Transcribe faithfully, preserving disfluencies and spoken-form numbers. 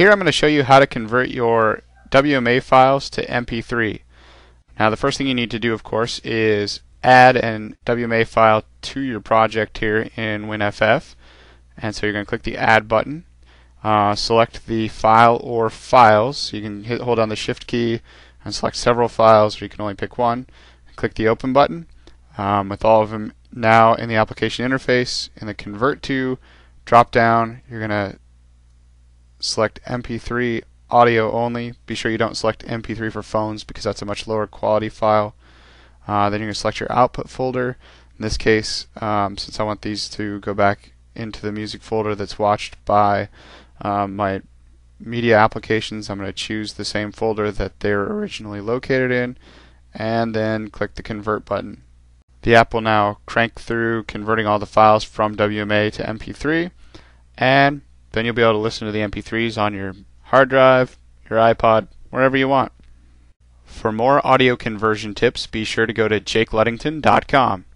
Here I'm going to show you how to convert your W M A files to M P three. Now the first thing you need to do, of course, is add an W M A file to your project here in WinFF. And so you're going to click the Add button, uh, select the file or files. You can hit, hold down the Shift key and select several files, or you can only pick one. Click the Open button um, with all of them now in the application interface. In the Convert to drop down, you're going to select M P three audio only. Be sure you don't select M P three for phones because that's a much lower quality file. Uh, then you're going to select your output folder. In this case, um, since I want these to go back into the music folder that's watched by um, my media applications, I'm going to choose the same folder that they're originally located in, and then click the Convert button. The app will now crank through converting all the files from W M A to M P three, and then you'll be able to listen to the M P threes on your hard drive, your iPod, wherever you want. For more audio conversion tips, be sure to go to jake ludington dot com.